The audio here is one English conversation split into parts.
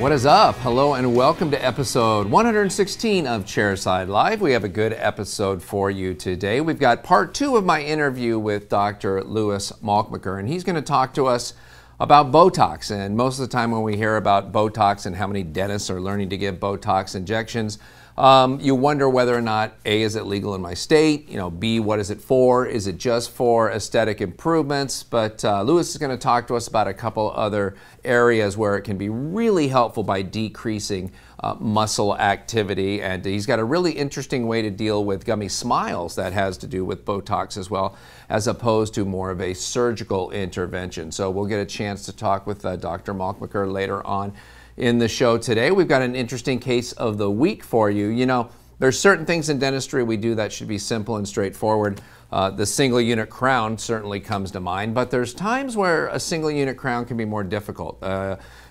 What is up? Hello and welcome to episode 116 of Chairside Live. We have a good episode for you today. We've got part two of my interview with Dr. Louis Malcmacher, and he's going to talk to us about Botox. And most of the time when we hear about Botox and how many dentists are learning to give Botox injections, you wonder whether or not, A, is it legal in my state? You know, B, what is it for? Is it just for aesthetic improvements? But Louis is going to talk to us about a couple other areas where it can be really helpful by decreasing muscle activity. And he's got a really interesting way to deal with gummy smiles that has to do with Botox as well, as opposed to more of a surgical intervention. So we'll get a chance to talk with Dr. Malcmacher later on in the show today. We've got an interesting case of the week for you. You know, there's certain things in dentistry we do that should be simple and straightforward. The single unit crown certainly comes to mind, but there's times where a single unit crown can be more difficult.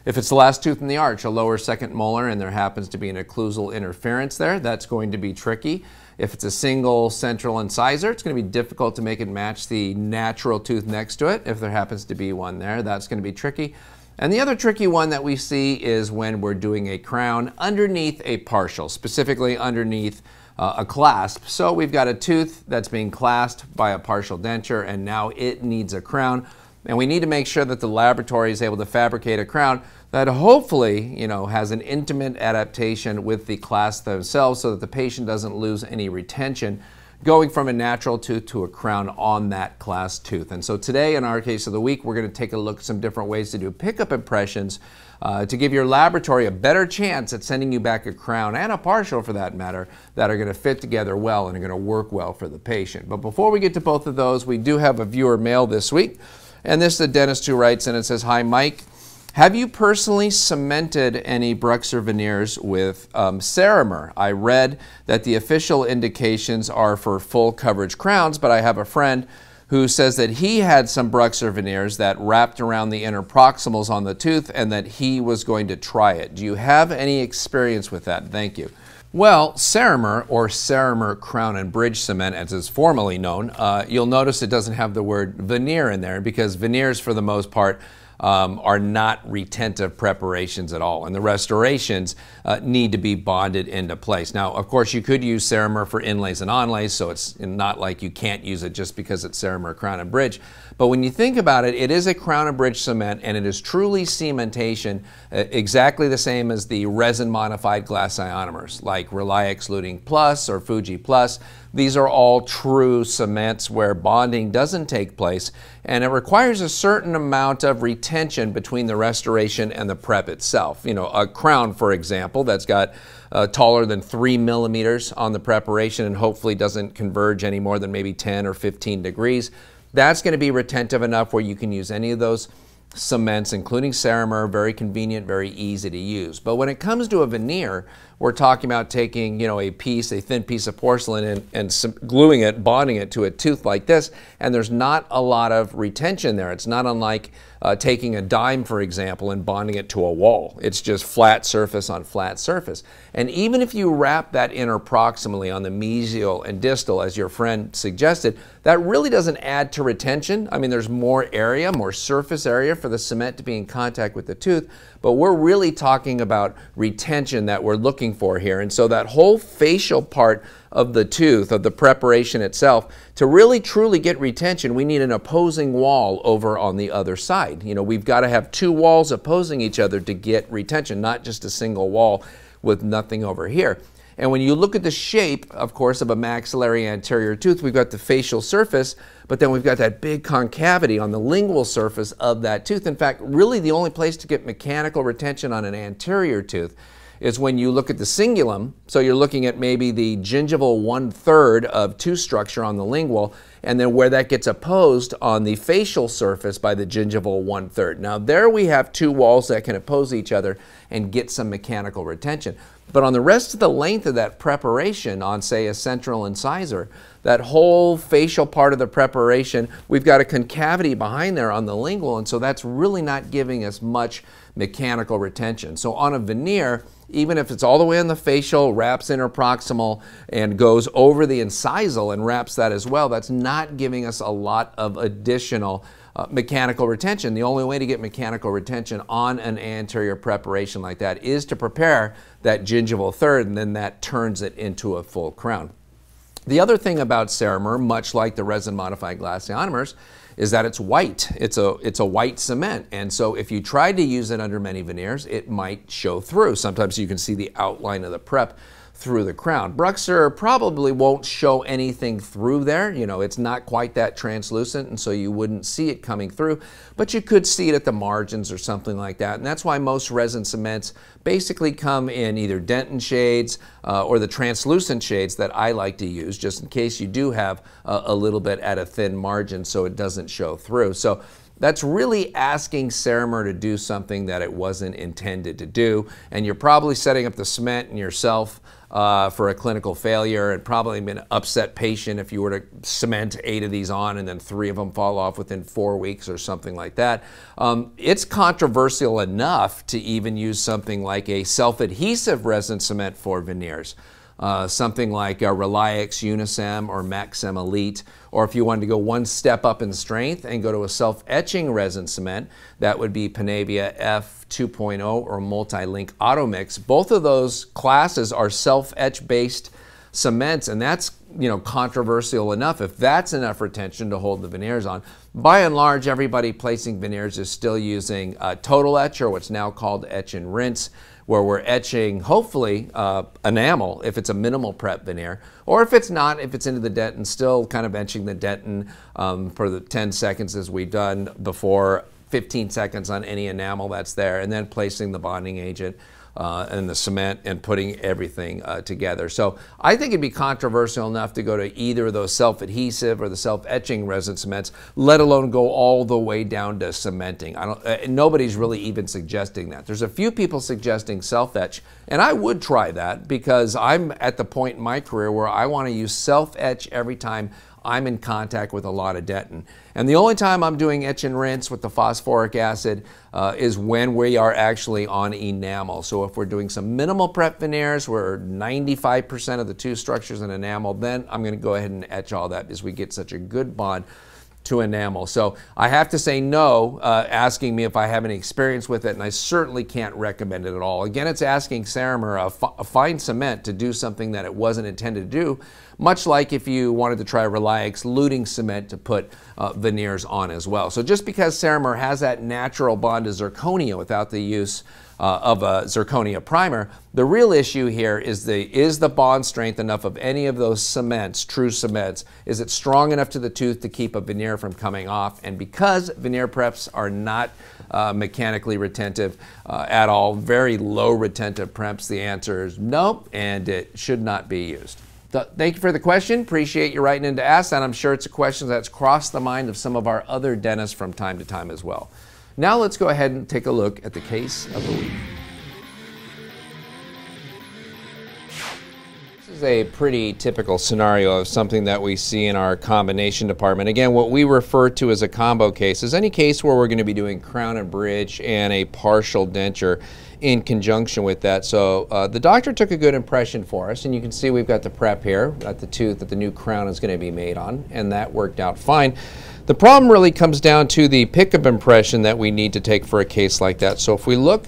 If it's the last tooth in the arch, a lower second molar, and there happens to be an occlusal interference there, that's going to be tricky. If it's a single central incisor, it's going to be difficult to make it match the natural tooth next to it. If there happens to be one there, that's going to be tricky. And the other tricky one that we see is when we're doing a crown underneath a partial, specifically underneath a clasp. So we've got a tooth that's being clasped by a partial denture, and now it needs a crown. And we need to make sure that the laboratory is able to fabricate a crown that hopefully, you know, has an intimate adaptation with the clasp themselves so that the patient doesn't lose any retention going from a natural tooth to a crown on that class tooth. And so today, in our case of the week, we're going to take a look at some different ways to do pickup impressions to give your laboratory a better chance at sending you back a crown, and a partial for that matter, that are going to fit together well and are going to work well for the patient. But before we get to both of those, we do have a viewer mail this week. And this is a dentist who writes in and says, "Hi Mike, have you personally cemented any BruxZir veneers with Ceramer? I read that the official indications are for full coverage crowns, but I have a friend who says that he had some BruxZir veneers that wrapped around the inner proximals on the tooth and that he was going to try it. Do you have any experience with that? Thank you." Well, Ceramer, or Ceramer Crown and Bridge Cement as it's formally known, you'll notice it doesn't have the word veneer in there, because veneers for the most part are not retentive preparations at all, and the restorations need to be bonded into place. Now, of course, you could use Ceramer for inlays and onlays, so it's not like you can't use it just because it's Ceramer Crown and Bridge. But when you think about it, it is a Crown and Bridge cement, and it is truly cementation, exactly the same as the resin-modified glass ionomers, like RelyX Luting Plus or Fuji Plus. These are all true cements where bonding doesn't take place, and it requires a certain amount of retention between the restoration and the prep itself. You know, a crown, for example, that's got taller than 3 millimeters on the preparation and hopefully doesn't converge any more than maybe 10 or 15 degrees. That's going to be retentive enough where you can use any of those cements, including Ceramer. Very convenient, very easy to use. But when it comes to a veneer, we're talking about taking, you know, a piece, a thin piece of porcelain, and gluing it, bonding it to a tooth like this, and there's not a lot of retention there. It's not unlike taking a dime, for example, and bonding it to a wall. It's just flat surface on flat surface. And even if you wrap that inner proximally on the mesial and distal, as your friend suggested, that really doesn't add to retention. I mean, there's more area, more surface area for the cement to be in contact with the tooth, but we're really talking about retention that we're looking for here. And so that whole facial part of the tooth, of the preparation itself, to really truly get retention, we need an opposing wall over on the other side. You know, we've got to have two walls opposing each other to get retention, not just a single wall with nothing over here. And when you look at the shape, of course, of a maxillary anterior tooth, we've got the facial surface, but then we've got that big concavity on the lingual surface of that tooth. In fact, really the only place to get mechanical retention on an anterior tooth is when you look at the cingulum. So you're looking at maybe the gingival 1/3 of tooth structure on the lingual, and then where that gets opposed on the facial surface by the gingival 1/3. Now there we have two walls that can oppose each other and get some mechanical retention. But on the rest of the length of that preparation, on say a central incisor, that whole facial part of the preparation, we've got a concavity behind there on the lingual, and so that's really not giving us much mechanical retention. So on a veneer, even if it's all the way on the facial, wraps interproximal, and goes over the incisal and wraps that as well, that's not giving us a lot of additional mechanical retention. The only way to get mechanical retention on an anterior preparation like that is to prepare that gingival third, and then that turns it into a full crown. The other thing about Ceramer, much like the resin-modified glass ionomers, is that it's white. It's a white cement, and so if you tried to use it under many veneers, it might show through. Sometimes you can see the outline of the prep through the crown. BruxZir probably won't show anything through there. You know, it's not quite that translucent, and so you wouldn't see it coming through, but you could see it at the margins or something like that. And that's why most resin cements basically come in either dentin shades or the translucent shades that I like to use, just in case you do have a little bit at a thin margin so it doesn't show through. So that's really asking Ceramer to do something that it wasn't intended to do, and you're probably setting up the cement and yourself for a clinical failure. It'd probably been an upset patient if you were to cement 8 of these on and then 3 of them fall off within 4 weeks or something like that. It's controversial enough to even use something like a self-adhesive resin cement for veneers. Something like RelyX Unisem or Maxim Elite, or if you wanted to go one step up in strength and go to a self-etching resin cement, that would be Panavia F2.0 or Multilink Automix. Both of those classes are self-etch based cements, and that's, you know, controversial enough. If that's enough retention to hold the veneers on, by and large, everybody placing veneers is still using total etch, or what's now called etch and rinse, where we're etching, hopefully, enamel, if it's a minimal prep veneer, or if it's not, if it's into the dentin, still kind of etching the dentin for the 10 seconds as we've done before, 15 seconds on any enamel that's there, and then placing the bonding agent and the cement and putting everything together. So I think it'd be controversial enough to go to either of those self-adhesive or the self-etching resin cements, let alone go all the way down to cementing. Nobody's really even suggesting that. There's a few people suggesting self-etch, and I would try that because I'm at the point in my career where I want to use self-etch every time I'm in contact with a lot of dentin. And the only time I'm doing etch and rinse with the phosphoric acid is when we are actually on enamel. So if we're doing some minimal prep veneers, we're 95% of the two structures in enamel, then I'm gonna go ahead and etch all that because we get such a good bond to enamel. So I have to say no, asking me if I have any experience with it, and I certainly can't recommend it at all. Again, it's asking Ceramer, a fine cement, to do something that it wasn't intended to do, much like if you wanted to try RelyX Luting Cement to put veneers on as well. So just because Ceramer has that natural bond to zirconia without the use of a zirconia primer, the real issue here is the bond strength enough of any of those cements, true cements? Is it strong enough to the tooth to keep a veneer from coming off? And because veneer preps are not mechanically retentive at all, very low retentive preps, the answer is nope, and it should not be used. Thank you for the question. Appreciate you writing in to ask that. I'm sure it's a question that's crossed the mind of some of our other dentists from time to time as well. Now let's go ahead and take a look at the case of the week. This is a pretty typical scenario of something that we see in our combination department. Again, what we refer to as a combo case is any case where we're going to be doing crown and bridge and a partial denture in conjunction with that. So the doctor took a good impression for us, and you can see we've got the prep here at the tooth that the new crown is going to be made on, and that worked out fine. The problem really comes down to the pickup impression that we need to take for a case like that. So if we look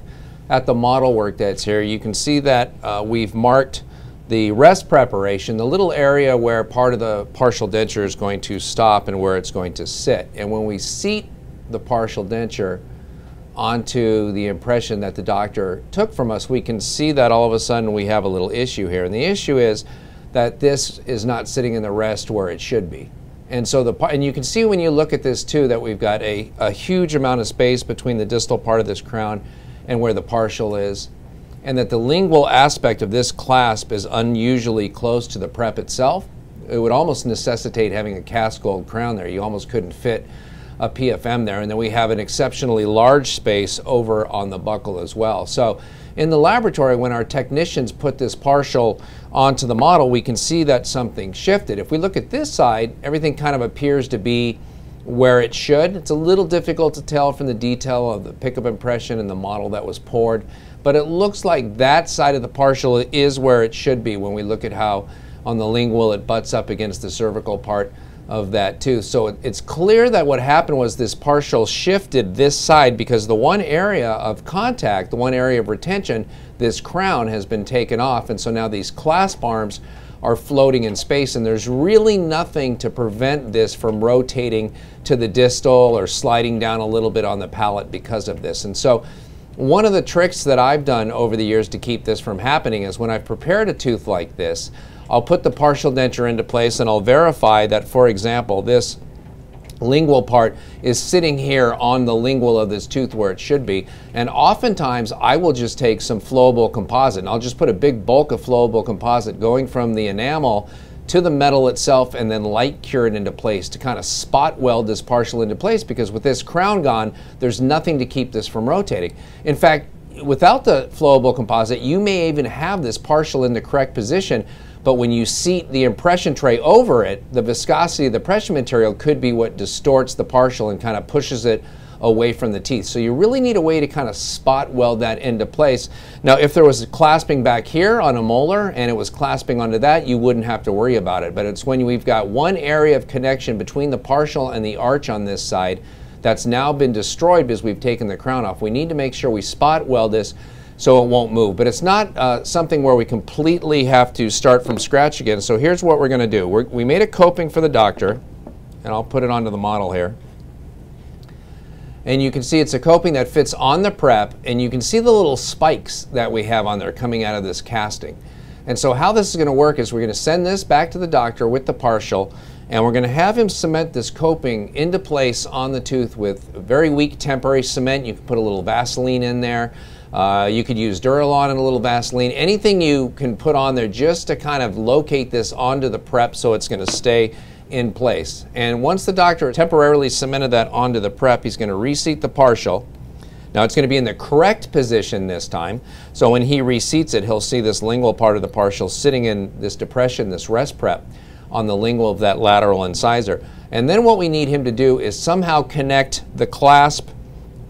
at the model work that's here, you can see that we've marked the rest preparation, the little area where part of the partial denture is going to stop and where it's going to sit. And when we seat the partial denture onto the impression that the doctor took from us, we can see that all of a sudden we have a little issue here. And the issue is that this is not sitting in the rest where it should be. And so and you can see when you look at this too that we've got a huge amount of space between the distal part of this crown and where the partial is, and that the lingual aspect of this clasp is unusually close to the prep itself. It would almost necessitate having a cast gold crown there. You almost couldn't fit a PFM there, and then we have an exceptionally large space over on the buccal as well. So in the laboratory, when our technicians put this partial onto the model, we can see that something shifted. If we look at this side, everything kind of appears to be where it should. It's a little difficult to tell from the detail of the pickup impression and the model that was poured, But it looks like that side of the partial is where it should be when we look at how on the lingual it butts up against the cervical part of that tooth. So it's clear that what happened was this partial shifted this side because the one area of contact, the one area of retention, this crown has been taken off, and so now these clasp arms are floating in space, and there's really nothing to prevent this from rotating to the distal or sliding down a little bit on the palate because of this. And so one of the tricks that I've done over the years to keep this from happening is when I've prepared a tooth like this, I'll put the partial denture into place and I'll verify that, for example, this lingual part is sitting here on the lingual of this tooth where it should be. And oftentimes I will just take some flowable composite and I'll just put a big bulk of flowable composite going from the enamel to the metal itself and then light cure it into place to kind of spot weld this partial into place, because with this crown gone, there's nothing to keep this from rotating. In fact, without the flowable composite, you may even have this partial in the correct position, but when you seat the impression tray over it, the viscosity of the pressure material could be what distorts the partial and kind of pushes it away from the teeth. So you really need a way to kind of spot weld that into place. Now, if there was a clasping back here on a molar and it was clasping onto that, you wouldn't have to worry about it. But it's when we've got one area of connection between the partial and the arch on this side that's now been destroyed because we've taken the crown off. We need to make sure we spot weld this so it won't move. But it's not something where we completely have to start from scratch again. So here's what we're gonna do. We made a coping for the doctor, and I'll put it onto the model here. And you can see it's a coping that fits on the prep, and you can see the little spikes that we have on there coming out of this casting. And so how this is going to work is we're going to send this back to the doctor with the partial, and we're going to have him cement this coping into place on the tooth with very weak temporary cement. You can put a little Vaseline in there. You could use Duralon and a little Vaseline, anything you can put on there just to kind of locate this onto the prep so it's going to stay in place. And once the doctor temporarily cemented that onto the prep, he's going to reseat the partial. Now it's going to be in the correct position this time. So when he reseats it, he'll see this lingual part of the partial sitting in this depression, this rest prep, on the lingual of that lateral incisor. And then what we need him to do is somehow connect the clasp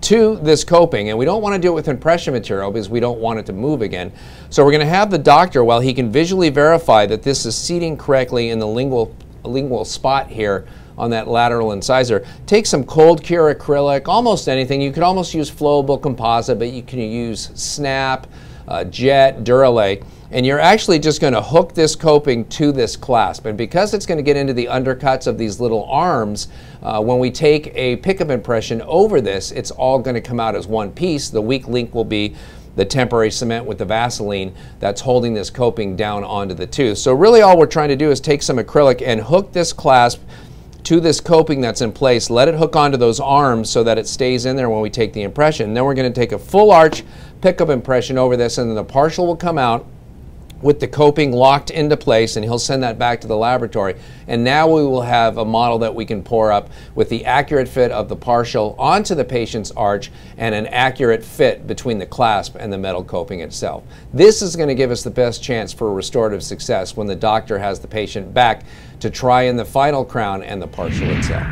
to this coping, and we don't want to do it with impression material because we don't want it to move again. So we're going to have the doctor, while he can visually verify that this is seating correctly in the lingual spot here on that lateral incisor, take some cold cure acrylic, almost anything. You could almost use flowable composite, but you can use snap, jet, Duralay, and you're actually just going to hook this coping to this clasp. And because it's going to get into the undercuts of these little arms, when we take a pickup impression over this, it's all going to come out as one piece. The weak link will be the temporary cement with the Vaseline that's holding this coping down onto the tooth. So really all we're trying to do is take some acrylic and hook this clasp to this coping that's in place, let it hook onto those arms so that it stays in there when we take the impression. And then we're going to take a full arch pickup impression over this, and then the partial will come out with the coping locked into place, and he'll send that back to the laboratory. And now we will have a model that we can pour up with the accurate fit of the partial onto the patient's arch and an accurate fit between the clasp and the metal coping itself. This is going to give us the best chance for restorative success when the doctor has the patient back to try in the final crown and the partial itself.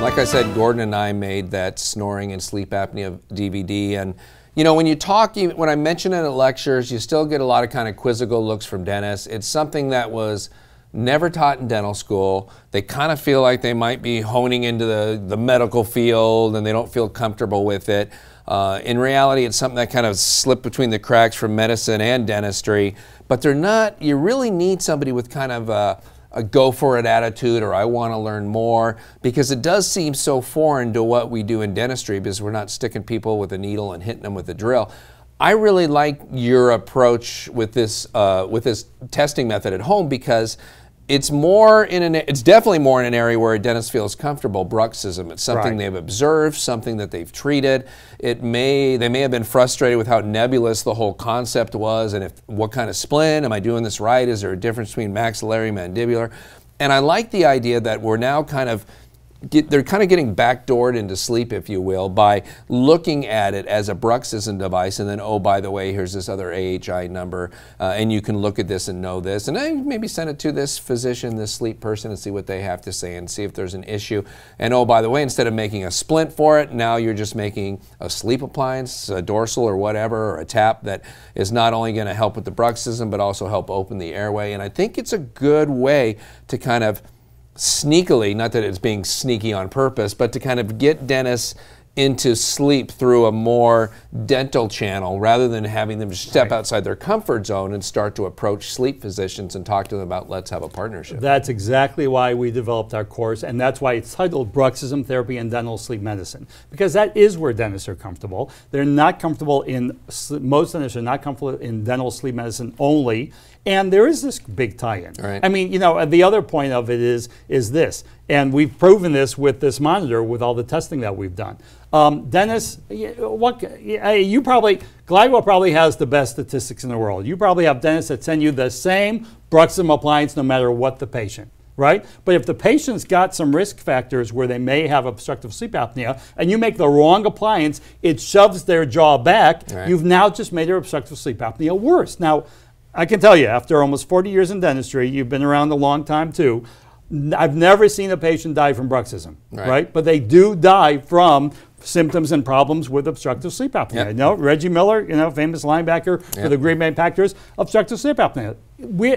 Like I said, Gordon and I made that snoring and sleep apnea DVD, and you know, when you talk, when I mention it at lectures, you still get a lot of kind of quizzical looks from dentists. It's something that was never taught in dental school. They kind of feel like they might be honing into the medical field, and they don't feel comfortable with it. In reality, it's something that kind of slipped between the cracks from medicine and dentistry, but they're not, you really need somebody with kind of a go for it attitude, or I want to learn more, because it does seem so foreign to what we do in dentistry, because we're not sticking people with a needle and hitting them with a drill. I really like your approach with this testing method at home, because it's more in an, it's definitely more in an area where a dentist feels comfortable, bruxism. It's something they've observed, something that they've treated. It may, they may have been frustrated with how nebulous the whole concept was, and if, what kind of splint, am I doing this right? Is there a difference between maxillary and mandibular? And I like the idea that we're now kind of they're kind of getting backdoored into sleep, if you will, by looking at it as a bruxism device, and then, oh, by the way, here's this other AHI number, and you can look at this and know this, and then maybe send it to this physician, this sleep person, and see what they have to say and see if there's an issue. And oh, by the way, instead of making a splint for it, now you're just making a sleep appliance, a dorsal or whatever, or a tap that is not only going to help with the bruxism, but also help open the airway. And I think it's a good way to kind of sneakily, not that it's being sneaky on purpose, but to kind of get dentists into sleep through a more dental channel rather than having them step outside their comfort zone and start to approach sleep physicians and talk to them about, let's have a partnership. That's exactly why we developed our course, and that's why it's titled Bruxism Therapy and Dental Sleep Medicine, because that is where dentists are comfortable. They're not comfortable in, most dentists are not comfortable in dental sleep medicine only. And there is this big tie-in. Right. I mean, you know, the other point of it is this, and we've proven this with this monitor, with all the testing that we've done. Dennis, you probably, Glidewell probably has the best statistics in the world. You probably have dentists that send you the same bruxism appliance no matter what the patient, right? But if the patient's got some risk factors where they may have obstructive sleep apnea, and you make the wrong appliance, it shoves their jaw back, right. You've now just made their obstructive sleep apnea worse. Now, I can tell you, after almost 40 years in dentistry, you've been around a long time too, I've never seen a patient die from bruxism, right? But they do die from symptoms and problems with obstructive sleep apnea. Yep. You know, Reggie Miller, you know, famous linebacker for the Green Bay Packers, obstructive sleep apnea.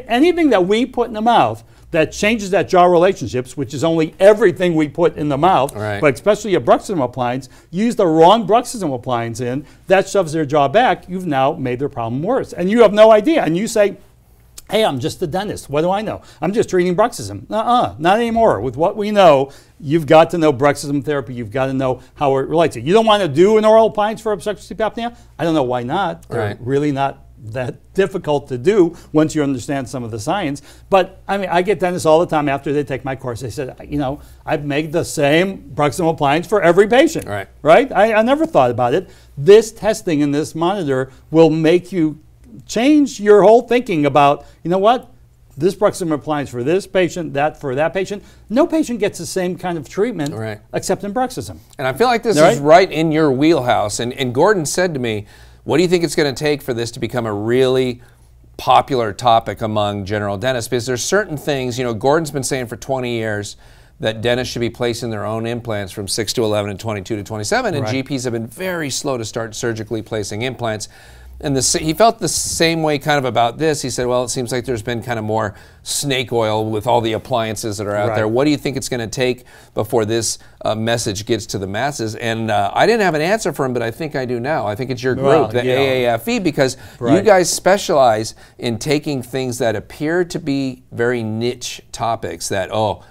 Anything that we put in the mouth that changes that jaw relationships, which is only everything we put in the mouth, but especially a bruxism appliance, you use the wrong bruxism appliance in, that shoves their jaw back, you've now made their problem worse. And you have no idea. And you say, hey, I'm just a dentist, what do I know? I'm just treating bruxism. Not anymore. With what we know, you've got to know bruxism therapy, you've got to know how it relates to you. You don't want to do an oral appliance for obstructive sleep apnea? I don't know why not. They're really not that difficult to do once you understand some of the science. But I mean, I get dentists all the time after they take my course, they said, you know, I've made the same bruxism appliance for every patient, right? I never thought about it. This testing in this monitor will make you change your whole thinking about, you know what, this bruxism appliance for this patient, that for that patient. No patient gets the same kind of treatment except in bruxism. And I feel like this is right in your wheelhouse. And Gordon said to me, what do you think it's going to take for this to become a really popular topic among general dentists? Because there's certain things, you know, Gordon's been saying for 20 years that dentists should be placing their own implants from 6 to 11 and 22 to 27, and GPs have been very slow to start surgically placing implants. And he felt the same way kind of about this. He said, well, it seems like there's been kind of more snake oil with all the appliances that are out there. What do you think it's going to take before this message gets to the masses? And I didn't have an answer for him, but I think I do now. I think it's your group, the AAFE, because you guys specialize in taking things that appear to be very niche topics that, oh,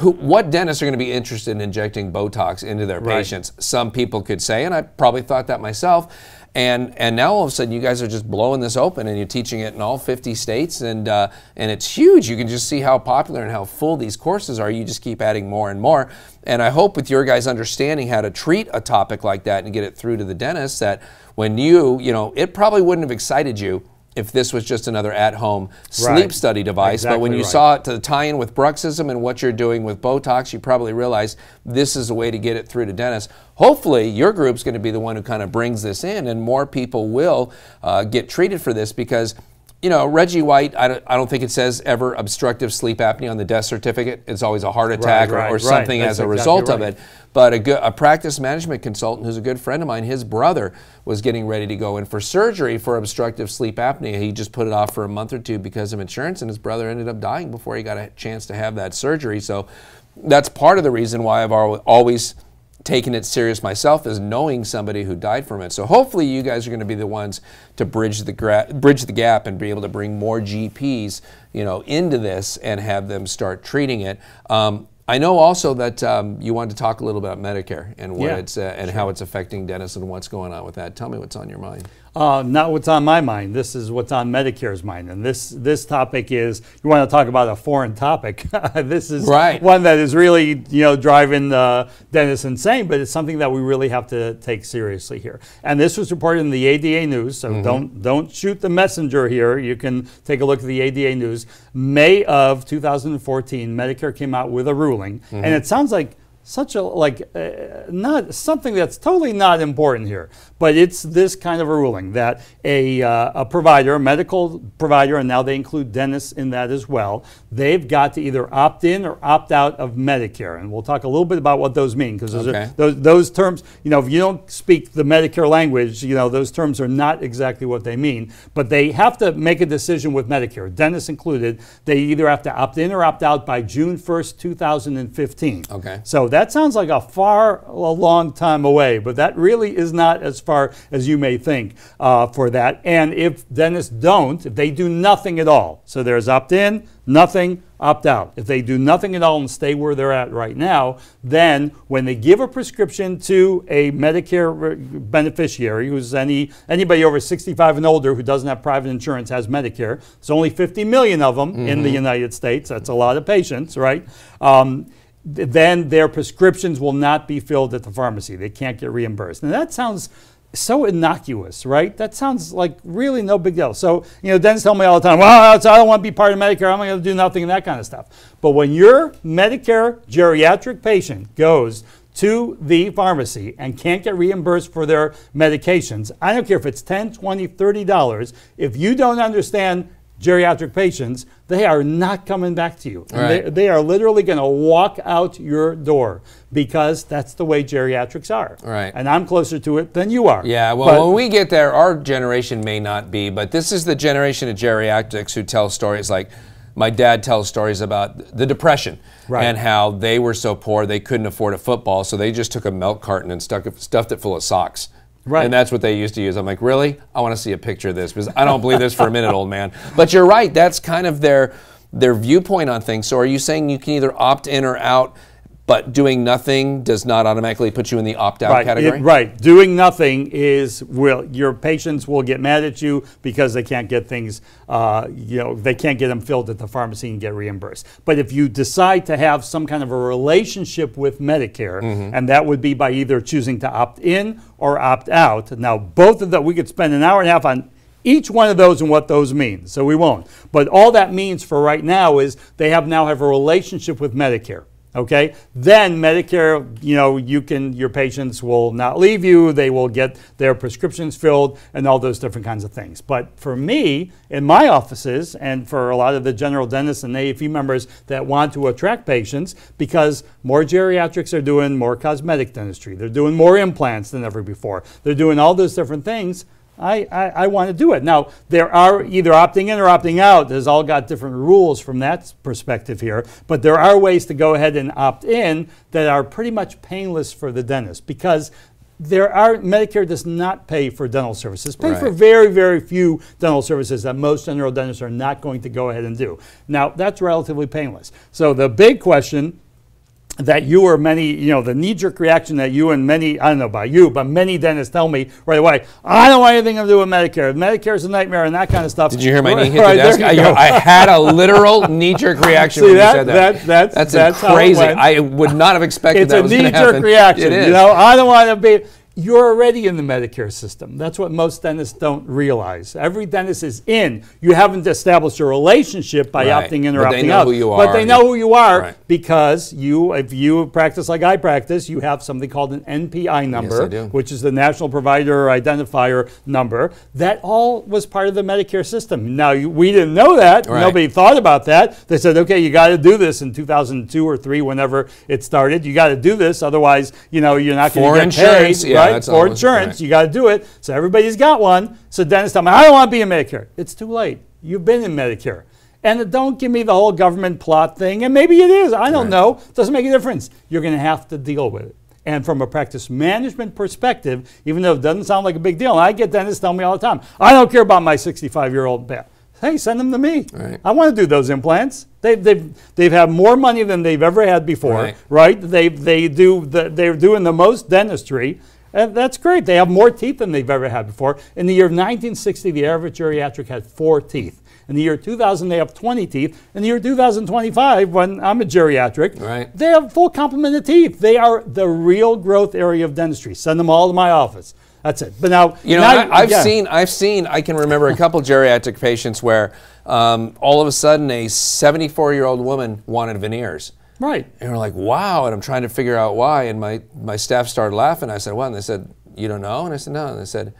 what dentists are going to be interested in injecting Botox into their patients? Some people could say, and I probably thought that myself. And now all of a sudden you guys are just blowing this open and you're teaching it in all 50 states and it's huge. You can just see how popular and how full these courses are. You just keep adding more and more. And I hope with your guys understanding how to treat a topic like that and get it through to the dentist that when you know, it probably wouldn't have excited you if this was just another at-home sleep study device, but when you saw it to the tie-in with bruxism and what you're doing with Botox, you probably realize this is a way to get it through to dentists. Hopefully, your group's going to be the one who kind of brings this in, and more people will get treated for this because, you know, Reggie White, I don't think it says ever obstructive sleep apnea on the death certificate. It's always a heart attack or something as a result of it. But a practice management consultant who's a good friend of mine, his brother was getting ready to go in for surgery for obstructive sleep apnea. He just put it off for a month or two because of insurance, and his brother ended up dying before he got a chance to have that surgery. So that's part of the reason why I've always taking it serious myself is knowing somebody who died from it. So hopefully you guys are going to be the ones to bridge the gap and be able to bring more GPs, you know, into this and have them start treating it. I know also that you wanted to talk a little about Medicare and what it's and how it's affecting dentists and what's going on with that. Tell me what's on your mind. Not what's on my mind. This is what's on Medicare's mind. And this topic is, you want to talk about a foreign topic. This is one that is really, you know, driving dentists insane, but it's something that we really have to take seriously here. And this was reported in the ADA News, so don't shoot the messenger here. You can take a look at the ADA News. May of 2014, Medicare came out with a ruling, and it sounds like such a, like, not something that's totally not important here, but it's this kind of a ruling that a provider, a medical provider, and now they include dentists in that as well, they've got to either opt in or opt out of Medicare. And we'll talk a little bit about what those mean, because those terms, you know, if you don't speak the Medicare language, you know, those terms are not exactly what they mean, but they have to make a decision with Medicare, dentists included. They either have to opt in or opt out by June 1st, 2015. Okay. So that sounds like a long time away, but that really is not as far as you may think for that. And if dentists don't, if they do nothing at all, so there's opt-in, nothing, opt-out. If they do nothing at all and stay where they're at right now, then when they give a prescription to a Medicare beneficiary, who's anybody over 65 and older who doesn't have private insurance has Medicare, there's only 50 million of them in the United States, that's a lot of patients, right? Then their prescriptions will not be filled at the pharmacy. They can't get reimbursed. And that sounds so innocuous, right? That sounds like really no big deal. So, you know, dentists tell me all the time, well, I don't want to be part of Medicare. I'm going to do nothing and that kind of stuff. But when your Medicare geriatric patient goes to the pharmacy and can't get reimbursed for their medications, I don't care if it's $10, $20, $30. If you don't understand geriatric patients, they are not coming back to you. And they are literally going to walk out your door, because that's the way geriatrics are. Right. And I'm closer to it than you are. Yeah, well, but when we get there, our generation may not be, but this is the generation of geriatrics who tell stories like, my dad tells stories about the Depression and how they were so poor they couldn't afford a football, so they just took a milk carton and stuffed it full of socks. Right. And that's what they used to use. I'm like, really? I want to see a picture of this, because I don't believe this for a minute, old man. But you're right. That's kind of their viewpoint on things. So are you saying you can either opt in or out, but doing nothing does not automatically put you in the opt-out category? Right. Doing nothing is, your patients will get mad at you because they can't get things, you know, they can't get them filled at the pharmacy and get reimbursed. But if you decide to have some kind of a relationship with Medicare, and that would be by either choosing to opt in or opt out. Now, both of that, we could spend an hour and a half on each one of those and what those mean, so we won't. But all that means for right now is they now have a relationship with Medicare. Okay, then Medicare, you know, you can, your patients will not leave you, they will get their prescriptions filled and all those different kinds of things. But for me, in my offices, and for a lot of the general dentists and AAFE members that want to attract patients, because more geriatrics are doing more cosmetic dentistry, they're doing more implants than ever before, they're doing all those different things, I want to do it. Now, there are either opting in or opting out. There's all got different rules from that perspective here. But there are ways to go ahead and opt in that are pretty much painless for the dentist, because Medicare does not pay for dental services. Pay for very, very few dental services that most general dentists are not going to go ahead and do. Now, that's relatively painless. So the big question that you or many, you know, the knee-jerk reaction that you and many, I don't know about you, but many dentists tell me right away, I don't want anything to do with Medicare. Medicare's a nightmare and that kind of stuff. Did you hear my knee hit the desk? I had a literal knee-jerk reaction when you said that. That's crazy. I would not have expected that was going to happen. It's a knee-jerk reaction. You know, I don't want to be... You're already in the Medicare system. That's what most dentists don't realize. Every dentist is in. You haven't established a relationship by opting in or opting out. But they know who you are, because if you practice like I practice, you have something called an NPI number, which is the National Provider Identifier Number. That all was part of the Medicare system. Now, we didn't know that. Nobody thought about that. They said, okay, you got to do this in 2002 or 3, whenever it started. You got to do this. Otherwise, you know, you're not going to get paid. Yeah. Right? For insurance, you got to do it. So everybody's got one. So dentists tell me, I don't want to be in Medicare. It's too late. You've been in Medicare. And don't give me the whole government plot thing. And maybe it is. I don't know. It doesn't make a difference. You're going to have to deal with it. And from a practice management perspective, even though it doesn't sound like a big deal, and I get dentists tell me all the time, I don't care about my 65-year-old pal. Hey, send them to me. I want to do those implants. They've had more money than they've ever had before. They're doing the most dentistry. And that's great. They have more teeth than they've ever had before. In the year 1960, the average geriatric had 4 teeth. In the year 2000, they have 20 teeth. In the year 2025, when I'm a geriatric, they have full complement of teeth. They are the real growth area of dentistry. Send them all to my office. That's it. But now, you know, I've seen. I can remember a couple geriatric patients where all of a sudden a 74-year-old woman wanted veneers. Right. And we're like, wow, and I'm trying to figure out why. And my staff started laughing. I said, what? And they said, you don't know? And I said, no. And they said,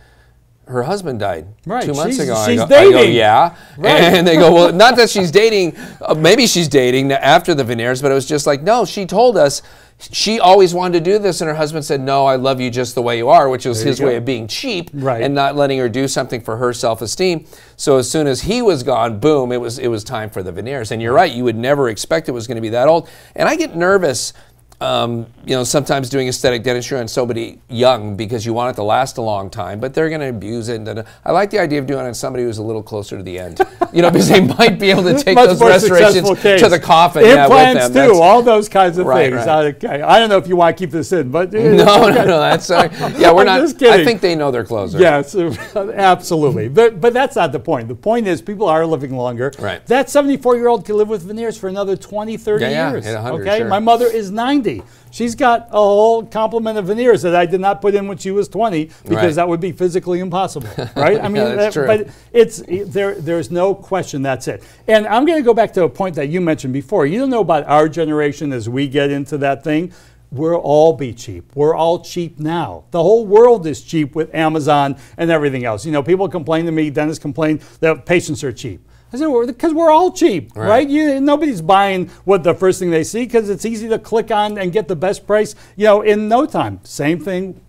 her husband died 2 months ago. She's dating. I go, yeah. Right. And they go, well, not that she's dating. Maybe she's dating after the veneers, but it was just like, no, she told us she always wanted to do this. And her husband said, no, I love you just the way you are, which was his way of being cheap and not letting her do something for her self-esteem. So as soon as he was gone, boom, it was time for the veneers. And you're right. You would never expect it was going to be that old. And I get nervous. You know, sometimes doing aesthetic dentistry on somebody young because you want it to last a long time, but they're going to abuse it. And I like the idea of doing it on somebody who's a little closer to the end, you know, because they might be able to take those restorations to the coffin. Implants with them. Too, all those kinds of things. Right. I don't know if you want to keep this in, but no, that's yeah, we're not. Just kidding. I think they know they're closer. Yes, absolutely. But that's not the point. The point is people are living longer. Right. That 74-year-old can live with veneers for another 20, 30 years. Yeah, 100, okay, sure. My mother is 90. She's got a whole complement of veneers that I did not put in when she was 20 because that would be physically impossible, right? I mean, that's true. But there's no question that's it. And I'm going to go back to a point that you mentioned before. You don't know about our generation as we get into that thing. We'll all be cheap. We're all cheap now. The whole world is cheap with Amazon and everything else. You know, people complain to me, dentists complain that patients are cheap. I said, because we're all cheap, right? Nobody's buying what the first thing they see because it's easy to click on and get the best price, you know, in no time. Same thing,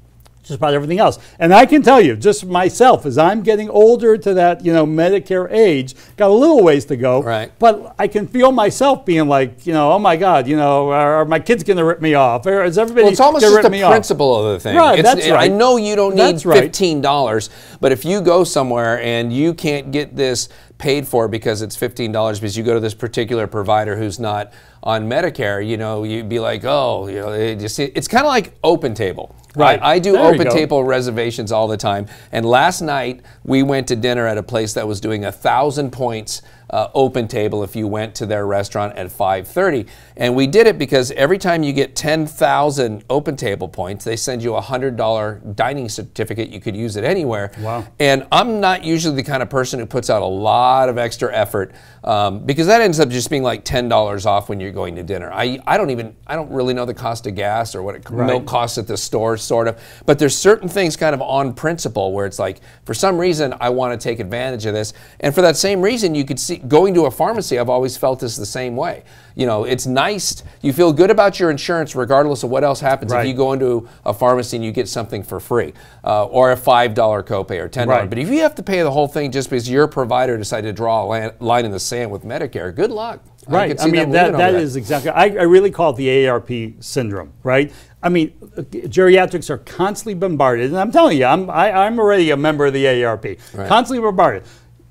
just about everything else. And I can tell you, just myself, as I'm getting older to that, you know, Medicare age, got a little ways to go, but I can feel myself being like, you know, oh my God, you know, are my kids going to rip me off? Or is everybody going to rip me off? Well, it's almost just the principle of the thing. Right, that's right. I know you don't need $15, but if you go somewhere and you can't get this paid for because it's $15 because you go to this particular provider who's not on Medicare, you know, you'd be like, oh, you know, it's kind of like Open Table. Right. I do Open Table reservations all the time. And last night we went to dinner at a place that was doing 1,000 points Open Table if you went to their restaurant at 5:30. And we did it because every time you get 10,000 Open Table points, they send you a $100 dining certificate. You could use it anywhere. Wow. And I'm not usually the kind of person who puts out a lot of extra effort because that ends up just being like $10 off when you're going to dinner. I don't really know the cost of gas or what it milk costs at the store, sort of. But there's certain things kind of on principle where it's like, for some reason, I want to take advantage of this. And for that same reason, you could see going to a pharmacy, I've always felt this the same way. You know, it's nice. You feel good about your insurance regardless of what else happens if you go into a pharmacy and you get something for free or a $5 copay or $10. But if you have to pay the whole thing just because your provider decided to draw a line in the sand with Medicare, good luck. Right. I mean, that is exactly, I really call it the AARP syndrome, right? I mean, geriatrics are constantly bombarded. And I'm telling you, I'm already a member of the AARP, constantly bombarded.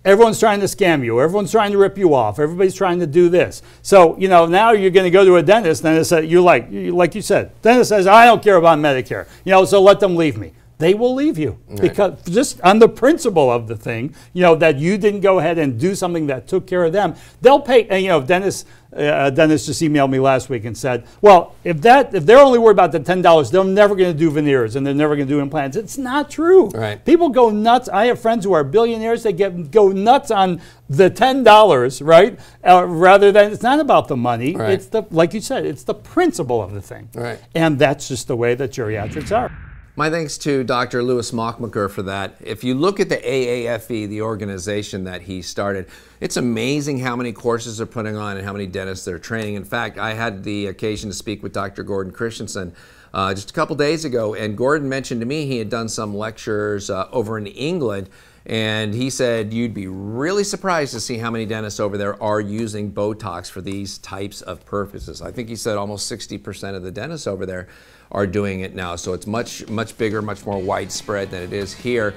Everyone's trying to scam you. Everyone's trying to rip you off. Everybody's trying to do this. So, you know, now you're going to go to a dentist and like you said, dentist says, I don't care about Medicare, you know, so let them leave me. They will leave you because just on the principle of the thing, you know, that you didn't go ahead and do something that took care of them. They'll pay, and you know, Dennis just emailed me last week and said, well, if they're only worried about the $10, they're never going to do veneers and they're never going to do implants. It's not true. Right. People go nuts. I have friends who are billionaires. They go nuts on the $10, right? Rather than, it's not about the money. Right. It's the, like you said, it's the principle of the thing. Right. And that's just the way that geriatrics are. My thanks to Dr. Louis Malcmacher for that. If you look at the AAFE, the organization that he started, it's amazing how many courses they're putting on and how many dentists they're training. In fact, I had the occasion to speak with Dr. Gordon Christensen just a couple days ago, and Gordon mentioned to me he had done some lectures over in England, and he said you'd be really surprised to see how many dentists over there are using Botox for these types of purposes. I think he said almost 60% of the dentists over there are doing it now. So it's much, much bigger, much more widespread than it is here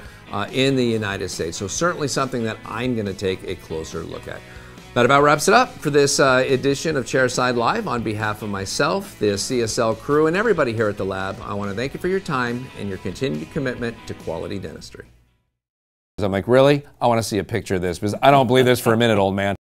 in the United States. So certainly something that I'm gonna take a closer look at. That about wraps it up for this edition of Chairside Live. On behalf of myself, the CSL crew, and everybody here at the lab, I wanna thank you for your time and your continued commitment to quality dentistry. I'm like, really? I wanna see a picture of this because I don't believe this for a minute, old man.